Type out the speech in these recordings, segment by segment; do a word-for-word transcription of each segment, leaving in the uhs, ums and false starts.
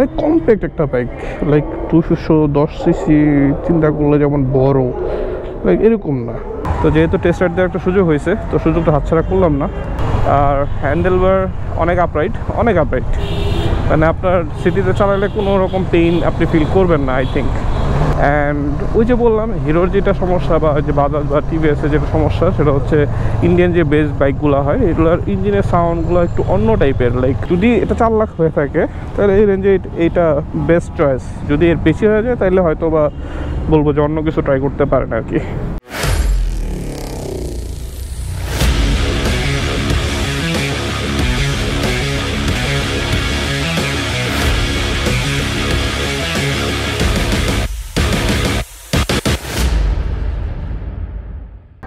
মানে কমপ্যাক্ট একটা bike, like দুশো দশ সিসি চিন্তা করলে যেমন বড়, লাইক এরকম না। তো যেহেতু টেস্ট রাইড দেওয়ার একটা সুযোগ হয়েছে, তো সুযোগটা হাতছাড়া করলাম না। আর হ্যান্ডেলবার অনেক আপরাইট, অনেক আপরাইট, মানে আপনার সিটিতে চালালে কোনো রকম পেইন আপনি ফিল করবেন না, আই থিঙ্ক। অ্যান্ড ওই যে বললাম হিরোর যেটা সমস্যা বা যে বাজাজ বা টিভিএসের যেটা সমস্যা, সেটা হচ্ছে ইন্ডিয়ান যে বেস বাইকগুলো হয় এগুলোর ইঞ্জিনের সাউন্ডগুলো একটু অন্য টাইপের। লাইক যদি এটা চার লাখ হয়ে থাকে তাহলে এই রেঞ্জে এইটা বেস্ট চয়েস, যদি এর বেশি হয়ে যায় তাহলে হয়তো বা বলবো যে অন্য কিছু ট্রাই করতে পারেন আর কি।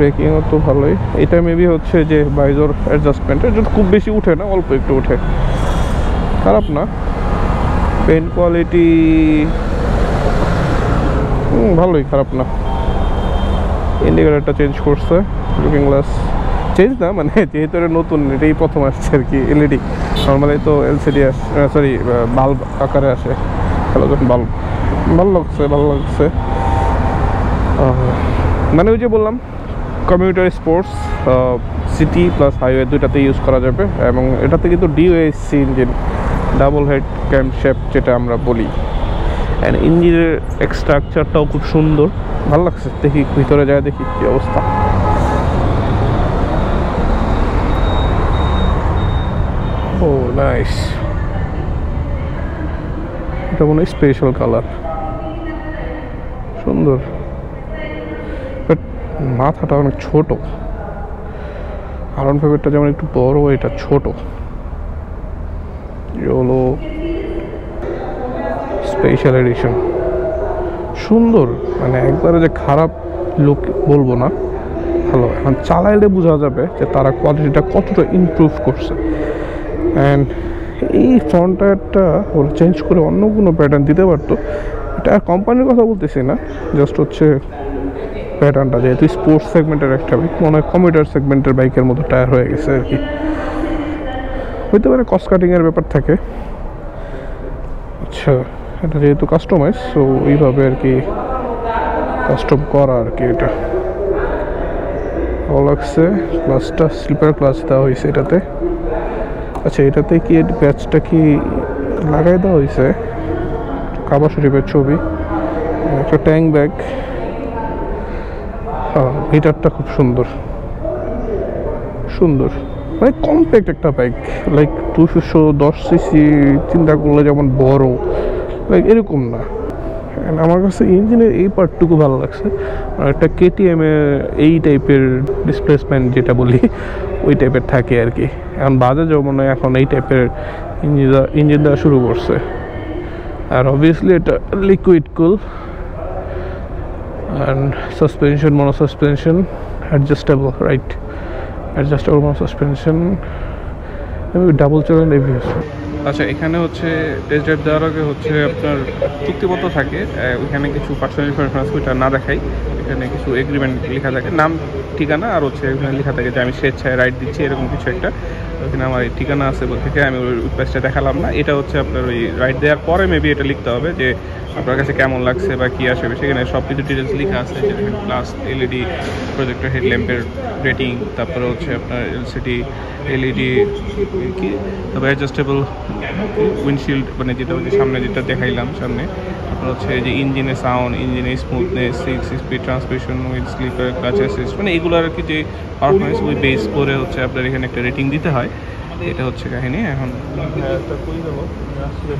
ব্রেকিংও তো ভালোই। এটা মেবি হচ্ছে যে বাইজোর অ্যাডজাস্টমেন্ট, এটা খুব বেশি উঠে না, অল্প একটু উঠে, খারাপ না। পেন্ট কোয়ালিটি ভালোই, খারাপ না। ইন্ডিকেটরটা চেঞ্জ করছে, লুকিং গ্লাস চেঞ্জ না, মানে যেহেতু এটা নতুন এটাই প্রথম আসছে আর কি। এলইডি নর্মালি তো এলসিডি আস সরি বাল্ব আকারে আসে, ভালো বাল্ব, ভালো লাগছে, ভালো লাগছে। মানে ওই যে বললাম commuter sports city plus highway দুইটাতে ইউজ করা যাবে, এবং এটাতে কিন্তু ডিওএসসি engine, double head camp shape যেটা আমরা বলি। অ্যান্ড ইঞ্জিনের স্ট্রাকচারটাও খুব সুন্দর, ভালো লাগছে। দেখি ভিতরে যায়, দেখি কী অবস্থা। ও নাইস, এটা মনে হয় স্পেশাল কালার, সুন্দর। মাথাটা অনেক ছোট, আরন ফেভারটা যেমন একটু বড়, এটা ছোট। ইয়োলো স্পেশাল এডিশন, সুন্দর। মানে একবারে যে খারাপ লুক বলবো না, ভালো। এখন চালাইলে বোঝা যাবে যে তারা কোয়ালিটিটা কতটা ইমপ্রুভ করছে। অ্যান্ড এই ফ্রন্ট টায়ারটা ওরা চেঞ্জ করে অন্য কোনো প্যাটার্ন দিতে পারতো। এটা কোম্পানির কথা বলতেছি না, জাস্ট হচ্ছে প্যাটার্নটা যেহেতু স্পোর্টস সেগমেন্টের একটা বাইক, মনে হয় কমিউটার সেগমেন্টের বাইকের মতো টায়ার হয়ে গেছে আর কি। হইতে পারে কস্ট কাটিংয়ের ব্যাপার থাকে। আচ্ছা, এটা যেহেতু কাস্টমাইজ, সো এইভাবে আর কি কাস্টম করা আর কি। এটা ভালো লাগছে। ক্লাচটা স্লিপার ক্লাচ দেওয়া হয়েছে এটাতে। আচ্ছা, এটাতে কি প্যাচটা কি লাগাই দেওয়া হয়েছে? কাবা শরীফের ছবি, একটা ট্যাঙ্ক ব্যাগ, গিটারটা খুব সুন্দর, সুন্দর। মানে কমপ্যাক্ট একটা বাইক, লাইক দুশো দশ সিসি চিন্তা করলে যেমন বড়, লাইক এরকম না। আমার কাছে ইঞ্জিনের এই পার্টটুকু ভালো লাগছে। আর একটা কেটিএম এর এই টাইপের ডিসপ্লেসমেন্ট যেটা বলি, ওই টাইপের থাকে আর কি। এখন বাজাজও মনে হয় এখন এই টাইপের ইঞ্জিন ইঞ্জিন দেওয়া শুরু করছে। আর অবভিয়াসলি এটা liquid cool. And suspension, mono suspension, adjustable, right? Adjustable mono suspension, maybe double channel A B S. আচ্ছা, এখানে হচ্ছে টেস্ট ড্রাইভ দেওয়ার আগে হচ্ছে আপনার চুক্তিপত্র থাকে, ওইখানে কিছু পার্সোনাল ইনফরমেশন ওইটা না দেখাই। এখানে কিছু এগ্রিমেন্ট লেখা থাকে, নাম ঠিকানা, আর হচ্ছে ওইখানে লেখা থাকে যে আমি স্বেচ্ছায় রাইড দিচ্ছি এরকম কিছু একটা। ওইখানে আমার এই ঠিকানা আছে বলে থেকে আমি ওই পেজটা দেখালাম না। এটা হচ্ছে আপনার ওই রাইড দেওয়ার পরে মেবি এটা লিখতে হবে যে আপনার কাছে কেমন লাগছে বা কী আসবে। সেখানে সব কিছু ডিটেলস লেখা আছে, যেখানে প্লাস এলইডি প্রজেক্টর হেডল্যাম্পের রেটিং, তারপরে হচ্ছে আপনার এলসিডি, এলইডি কি, তারপর অ্যাডজাস্টেবল উইন্ডশিল্ড, মানে যেটা হচ্ছে সামনে যেটা দেখাইলাম সামনে, আপনার হচ্ছে যে ইঞ্জিনের সাউন্ড, ইঞ্জিনের smoothness, six speed transmission, wheel slipper, clutch assist, মানে এগুলো আর কি যে পারফরমেন্স ওই বেস করে হচ্ছে আপনার এখানে একটা রেটিং দিতে হয়। এটা হচ্ছে কাহিনি। এখন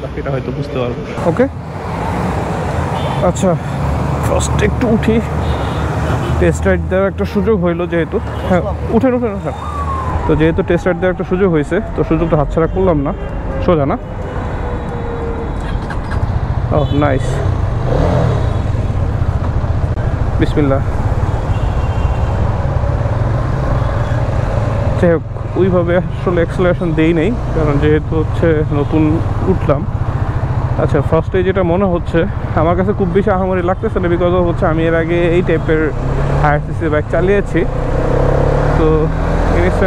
বাকিটা হয়তো বুঝতে পারবো। ওকে, আচ্ছা, ফার্স্ট একটু উঠি, টেস্ট রাইড দেওয়ার একটা সুযোগ হইলো যেহেতু। হ্যাঁ, উঠেন উঠেন স্যার। তো যেহেতু টেস্ট রাইড দেওয়ার একটা সুযোগ হয়েছে, তো সুযোগটা হাতছাড়া করলাম না, সোজা না। Oh, nice. Bismillah. যাই হোক, ওইভাবে আসলে অ্যাক্সিলারেশন দেই নাই, কারণ যেহেতু হচ্ছে নতুন উঠলাম। আচ্ছা, ফার্স্টে যেটা মনে হচ্ছে আমার কাছে খুব বেশি আহামরি লাগতেছে না, বিকজ হচ্ছে আমি এর আগে এই টাইপের হায়ার সিসি বাইক চালিয়েছি, তো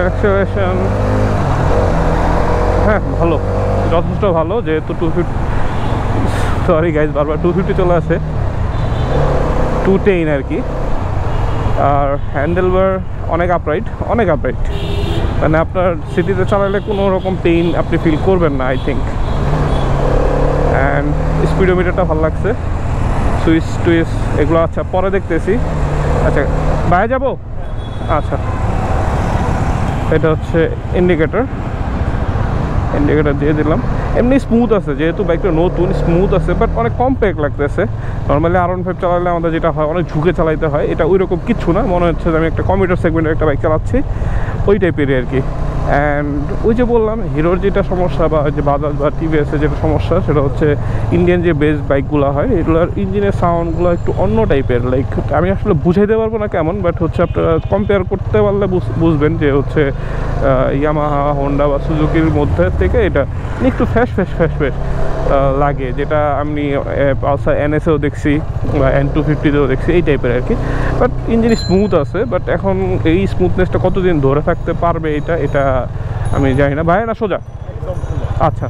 অ্যাক্সিলারেশন হ্যাঁ ভালো, যথেষ্ট ভালো। যেহেতু টু ফিফটি সরি গাইজ বারবার টু ফিফটি চলে আসে, টু টেন আর কি। আর হ্যান্ডেলবার অনেক আপরাইট, অনেক আপরাইট, মানে আপনার সিটিতে চালালে কোনো রকম পেইন আপনি ফিল করবেন না, আই থিঙ্ক। অ্যান্ড স্পিডোমিটারটা ভালো লাগছে, সুইচ টুইচ এগুলো আচ্ছা পরে দেখতেছি। আচ্ছা, বাইরে যাব। আচ্ছা, এটা হচ্ছে ইন্ডিকেটার, ইন্ডিকেটার দিয়ে দিলাম। এমনি স্মুথ আছে, যেহেতু বাইকটা নতুন স্মুথ আছে, বাট অনেক কম্প্যাক্ট লাগতেছে। নর্মালি আর ওয়ান ফাইভ চালালে আমাদের যেটা হয় অনেক ঝুঁকে চালাইতে হয়, এটা ওই রকম কিচ্ছু না, মনে হচ্ছে যে আমি একটা কমিউটার সেগমেন্টের একটা বাইক চালাচ্ছি, ওই টাইপেরই আর কি। অ্যান্ড ওই যে বললাম হিরোর যেটা সমস্যা বা যে বাজাজ বা টিভিএসের যেটা সমস্যা, সেটা হচ্ছে ইন্ডিয়ান যে বেস বাইকগুলো হয় এগুলোর ইঞ্জিনের সাউন্ডগুলো একটু অন্য টাইপের। লাইক আমি আসলে বুঝাইতে পারবো না কেমন, বাট হচ্ছে আপনারা কম্পেয়ার করতে পারলে বুঝবেন যে হচ্ছে ইয়ামাহা, হোন্ডা বা সুজুকির মধ্যে থেকে এটা একটু ফ্যাশ ফ্যাশ ফ্যাশ ফ্যাশ লাগে, যেটা আমি পালসার এনএসেও দেখছি বা এন টু ফিফটিতেও দেখছি, এই টাইপের আর কি। বাট ইঞ্জিন স্মুথ আছে, বাট এখন এই স্মুথনেসটা কতদিন ধরে থাকতে পারবে এটা এটা আমি জানি না। ভাই না সোজা, আচ্ছা,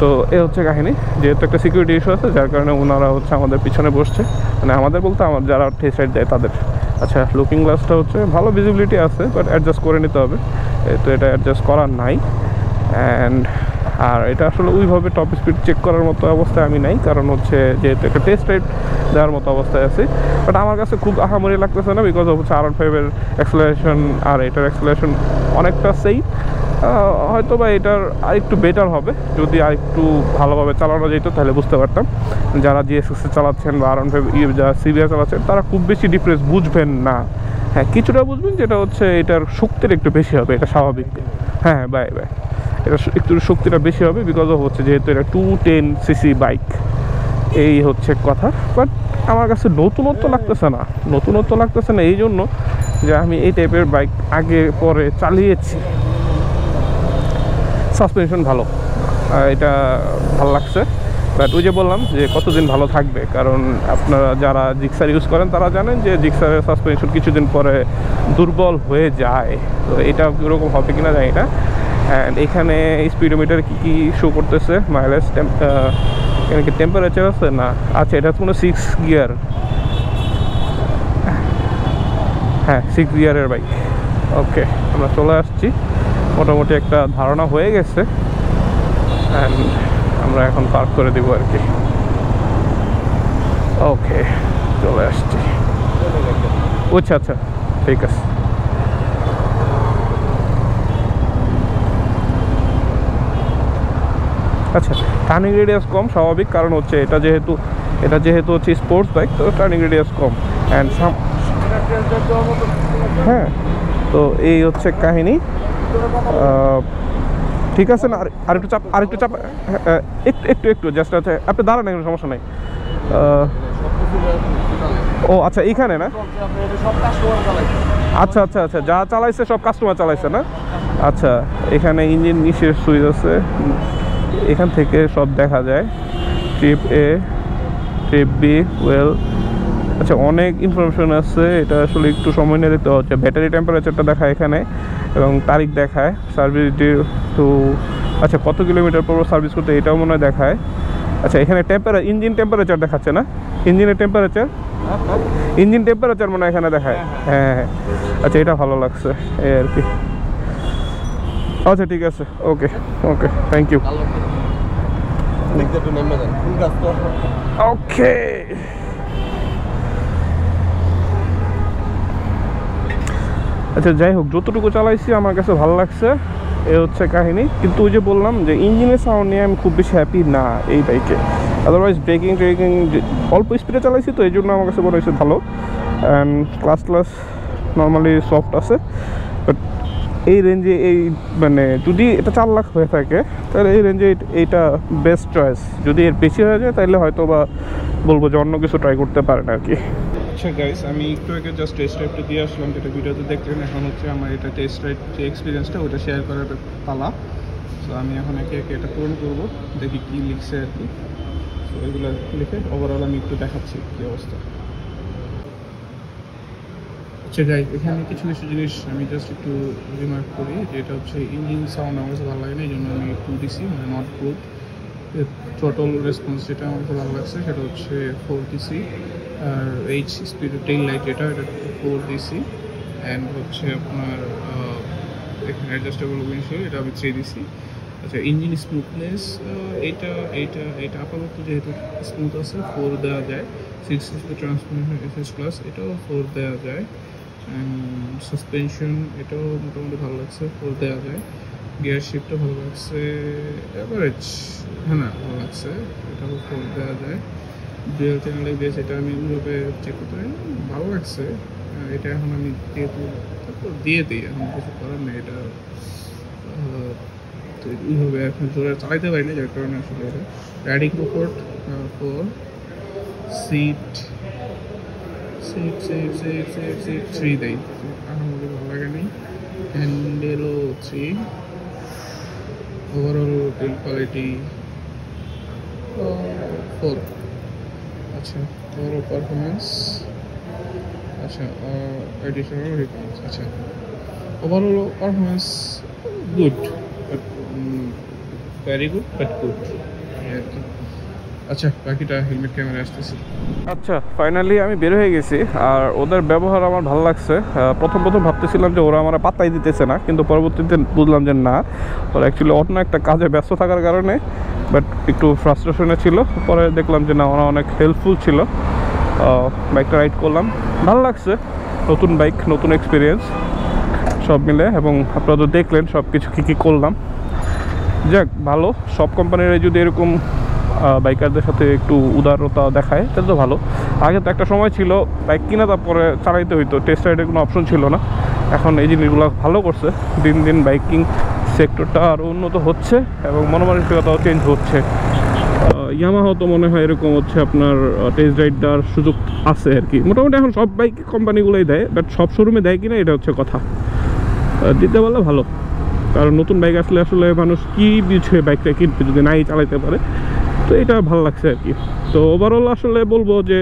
তো এ হচ্ছে কাহিনি। যেহেতু একটা সিকিউরিটি ইস্যু আছে, যার কারণে ওনারা হচ্ছে আমাদের পিছনে বসছে, মানে আমাদের বলতে আমার যারা ঠেস সাইড দেয় তাদের। আচ্ছা, লুকিং গ্লাসটা হচ্ছে ভালো, ভিজিবিলিটি আছে, বাট অ্যাডজাস্ট করে নিতে হবে, তো এটা অ্যাডজাস্ট করার নাই। অ্যান্ড আর এটা আসলে ওইভাবে টপ স্পিড চেক করার মতো অবস্থায় আমি নাই, কারণ হচ্ছে যেহেতু একটা টেস্ট রাইড দেওয়ার মতো অবস্থায় আছি, বাট আমার কাছে খুব আহামরি লাগতেছে না, বিকজ হচ্ছে আর ওয়ান ফাইভের অ্যাক্সিলারেশন আর এটার অ্যাক্সিলারেশন অনেকটা সেম। হয়তো বা এটার আরেকটু বেটার হবে, যদি আরেকটু ভালোভাবে চালানো যেত তাহলে বুঝতে পারতাম। যারা জিএসএক্সে চালাচ্ছেন বা আর ওয়ান ফাইভ যারা সিবিআই চালাচ্ছেন তারা খুব বেশি ডিফারেন্স বুঝবেন না। হ্যাঁ, কিছুটা বুঝবেন, যেটা হচ্ছে এটার শক্তির একটু বেশি হবে, এটা স্বাভাবিক। হ্যাঁ, বাই বাই এটা একটু শক্তিটা বেশি হবে, বিকজ হচ্ছে যেহেতু এটা টু টেন সিসি বাইক, এই হচ্ছে কথা। বাট আমার কাছে নতুনত্ব লাগতেছে না, নতুনত্ব লাগতেছে না এই জন্য যে আমি এই টাইপের বাইক আগে পরে চালিয়েছি। সাসপেনশন ভালো, এটা ভালো লাগছে, বাট ওই যে বললাম যে কতদিন ভালো থাকবে, কারণ আপনারা যারা জিক্সার ইউজ করেন তারা জানেন যে জিক্সারের সাসপেনশন কিছুদিন পরে দুর্বল হয়ে যায়, তো এটা কীরকম হবে কিনা জানি না। অ্যান্ড এখানে স্পিডোমিটার কী কী শো করতেছে, মাইলেজ, এখানে কি টেম্পারেচার আছে না? আচ্ছা, এটা কোনো সিক্স গিয়ার, হ্যাঁ সিক্স গিয়ারের বাইক। ওকে, আমরা চলে আসছি, মোটামুটি একটা ধারণা হয়ে গেছে। অ্যান্ড আমরা এখন পার্ক করে দেবো আর কি। ওকে, চলে আসছি। আচ্ছা আচ্ছা, ঠিক আছে। আচ্ছা, টার্নিং রেডিয়াস কম, স্বাভাবিক, কারণ হচ্ছে এটা যেহেতু এটা যেহেতু হচ্ছে স্পোর্টস বাইক, তো টার্নিং রেডিয়াস কম। অ্যান্ড হ্যাঁ, তো এই হচ্ছে কাহিনী। ঠিক আছে না? আর একটু চাপ, আর একটু চাপ, একটু একটু একটু জাস্ট আছে, আপনি দাঁড়ান, কোনো সমস্যা নাই। ও আচ্ছা, এইখানে না? আচ্ছা আচ্ছা আচ্ছা, যা চালাইছে সব কাস্টমার চালাইছে না? আচ্ছা, এখানে ইঞ্জিন নিচের সুইচ আছে, এখান থেকে সব দেখা যায়, trip A, trip B, well. আচ্ছা, অনেক ইনফরমেশন আছে, এটা আসলে একটু সময় নিয়ে দেখতে হচ্ছে। ব্যাটারি টেম্পারেচারটা দেখায় এখানে, এবং তারিখ দেখায়, সার্ভিস ডিউ টু, আচ্ছা কত কিলোমিটার পর সার্ভিস করতে এটাও মনে হয় দেখায়। আচ্ছা, এখানে টেম্পারে ইঞ্জিন টেম্পারেচার দেখাচ্ছে না? ইঞ্জিনের টেম্পারেচার, ইঞ্জিন টেম্পারেচার মনে হয় এখানে দেখায়। হ্যাঁ হ্যাঁ, আচ্ছা এটা ভালো লাগছে এই আর কি। আচ্ছা ঠিক আছে, ওকে ওকে, থ্যাংক ইউ। ওকে, আচ্ছা যাই হোক, যতটুকু চালাইছি আমার কাছে ভালো লাগছে, এ হচ্ছে কাহিনী। কিন্তু ওই যে বললাম যে ইঞ্জিনের সাউন্ড নিয়ে আমি খুব বেশি হ্যাপি না এই বাইকে। আদারওয়াইজ ব্রেকিং ট্রেকিং অল্প স্পিডে চালাইছি, তো এই জন্য আমার কাছে মনে হয়েছে ভালো। And class class normally soft আছে, বাট এই রেঞ্জে এই মানে যদি এটা চার লাখ হয়ে থাকে তাহলে এই রেঞ্জে এইটা বেস্ট চয়েস। যদি এর বেশি হয়ে যায় তাহলে হয়তো বা বলবো যে অন্য কিছু ট্রাই করতে পারেন আর কি। আচ্ছা গাইস, আমি একটু আগে জাস্ট টেস্ট রাইডটা দিয়ে আসলাম, যেটা ভিডিওতে দেখলেন। এখন হচ্ছে আমার এটা টেস্ট রাইড যে এক্সপিরিয়েন্সটা ওটা শেয়ার করার পালা। তো আমি এখন একে একে এটা পূরণ করবো, দেখি কী লিখছে আর কি। তো এগুলো লিখে ওভারঅল আমি একটু দেখাচ্ছি কী অবস্থা। আচ্ছা গাইস, এখানে কিছু কিছু জিনিস আমি জাস্ট একটু রিমার্ক করি, যেটা হচ্ছে ইঞ্জিন সাউন্ড আমার কাছে ভালো লাগে না, এই জন্য আমি টু দিছি, মানে নট গুড। টোটাল রেসপন্স যেটা আমার খুব ভালো লাগছে সেটা হচ্ছে ফোর দিসি, আর এইচ স্পিড টেইল লাইট যেটা এটা ফোর দিসি, অ্যান্ড হচ্ছে আপনার এখানে অ্যাডজাস্টেবল উইন্ডশিল্ড এটা আমি থ্রি দিসি। আচ্ছা, ইঞ্জিন স্মুথনেস এইটা এইটা এটা আপাতত যেহেতু স্মুথ আছে ফোর দেওয়া যায়। Six S transmission S S plus এটাও ফোর দেওয়া যায়। সাসপেনশন এটাও মোটামুটি ভালো লাগছে, ফোর দেওয়া যায়। গিয়ার শিফটটা ভালো লাগছে, অ্যাভারেজ হ্যাঁ না ভালো লাগছে, এটাও ফোর দেওয়া যায়। ডুয়াল চ্যানেল বেস এটা আমি এমনিভাবে চেক করতে পারি, ভালো লাগছে এটা। এখন আমি যেহেতু তারপর দিয়ে দিই, এখন কিছু করার নেই, এটা এইভাবে এখন জোরে চালাইতে পারি না, যার কারণে আসলে এটা riding report four. Seat seat seat seat seat seat three দেয়, আহামরি ভালো লাগে নি। হ্যান্ডেলও three. Overall build quality four. আচ্ছা, ওভারঅল পারফরমেন্স আচ্ছা এডিশনাল রিপোর্ট আচ্ছা overall performance good, very good but good. আচ্ছা, বাকিটা হেলমেট ক্যামেরা আসতেছে। আচ্ছা, ফাইনালি আমি বের হয়ে গেছি, আর ওদের ব্যবহার আমার ভালো লাগছে। প্রথম প্রথম ভাবতেছিলাম যে ওরা আমার পাত্তাই দিতেছে না, কিন্তু পরবর্তীতে বুঝলাম যে না, ওরা অ্যাকচুয়ালি অন্য একটা কাজে ব্যস্ত থাকার কারণে বাট একটু ফ্রাস্ট্রেশনে ছিল। পরে দেখলাম যে না, ওরা অনেক হেল্পফুল ছিল। বাইকটা রাইড করলাম, ভালো লাগছে, নতুন বাইক নতুন এক্সপিরিয়েন্স সব মিলে। এবং আপনারা তো দেখলেন সব কিছু কী কী করলাম। যাক ভালো, সব কোম্পানিরাই যদি এরকম বাইকারদের সাথে একটু উদারতা দেখায় তাহলে তো ভালো। আগে তো একটা সময় ছিল বাইক কিনা তারপরে চালাইতে হইতো, টেস্ট রাইডের কোনো অপশন ছিল না। এখন এই জিনিসগুলো ভালো করছে, দিন দিন বাইকিং সেক্টরটা আরও উন্নত হচ্ছে এবং মনোমানসিকতাও চেঞ্জ হচ্ছে। ইয়ামাহা তো মনে হয় এরকম হচ্ছে আপনার টেস্ট রাইড দেওয়ার সুযোগ আছে আর কি, মোটামুটি এখন সব বাইক কোম্পানিগুলোই দেয়, বাট সব শোরুমে দেয় কিনা এটা হচ্ছে কথা। দিতে পারলে ভালো, কারণ নতুন বাইক আসলে আসলে মানুষ কী বুঝে বাইকটা কিনবে যদি নাই চালাইতে পারে। তো এটা ভালো লাগছে আর কি। তো ওভারঅল আসলে বলবো যে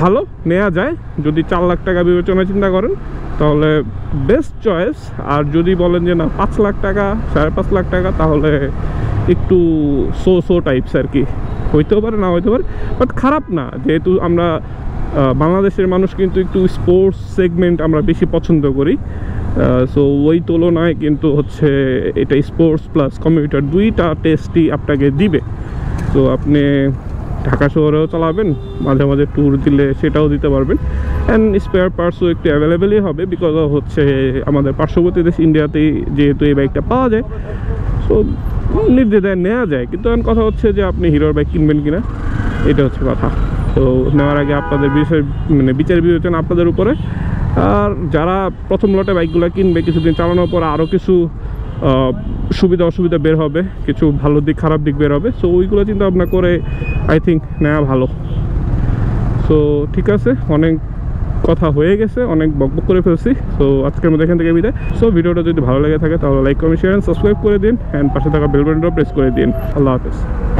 ভালো, নেওয়া যায়। যদি চার লাখ টাকা বিবেচনায় চিন্তা করেন তাহলে বেস্ট চয়েস, আর যদি বলেন যে না পাঁচ লাখ টাকা সাড়ে পাঁচ লাখ টাকা তাহলে একটু সো সো টাইপস আর কি, হইতেও পারে না হইতে পারে, বাট খারাপ না। যেহেতু আমরা বাংলাদেশের মানুষ কিন্তু একটু স্পোর্টস সেগমেন্ট আমরা বেশি পছন্দ করি, সো ওই তুলনায় কিন্তু হচ্ছে এটা স্পোর্টস প্লাস কমিউটার দুইটা টেস্টই আপনাকে দিবে। তো আপনি ঢাকা শহরেও চালাবেন, মাঝে মাঝে ট্যুর দিলে সেটাও দিতে পারবেন, অ্যান্ড স্পেয়ার পার্টসও একটু অ্যাভেলেবেলই হবে, বিকজ হচ্ছে আমাদের পার্শ্ববর্তী দেশ ইন্ডিয়াতেই যেহেতু এই বাইকটা পাওয়া যায়। সো নির্দ্বিধায় নেওয়া যায়, কিন্তু এখন কথা হচ্ছে যে আপনি হিরোর বাইক কিনবেন কিনা, এটা হচ্ছে কথা। তো নেওয়ার আগে আপনাদের বিষয় মানে বিচার বিবেচনা আপনাদের উপরে। আর যারা প্রথম লটে বাইকগুলো কিনবে, কিছুদিন চালানোর পর আরও কিছু সুবিধা অসুবিধা বের হবে, কিছু ভালো দিক খারাপ দিক বের হবে, সো ওইগুলো চিন্তা ভাবনা করে আই থিঙ্ক নেওয়া ভালো। সো ঠিক আছে, অনেক কথা হয়ে গেছে, অনেক বকবক করে ফেলছি, সো আজকের মধ্যে এখান থেকে বিদায়। সো ভিডিওটা যদি ভালো লেগে থাকে তাহলে like comment share and subscribe করে দিন, অ্যান্ড পাশে থাকা বেল বাটনটা প্রেস করে দিন। আল্লাহ হাফেজ।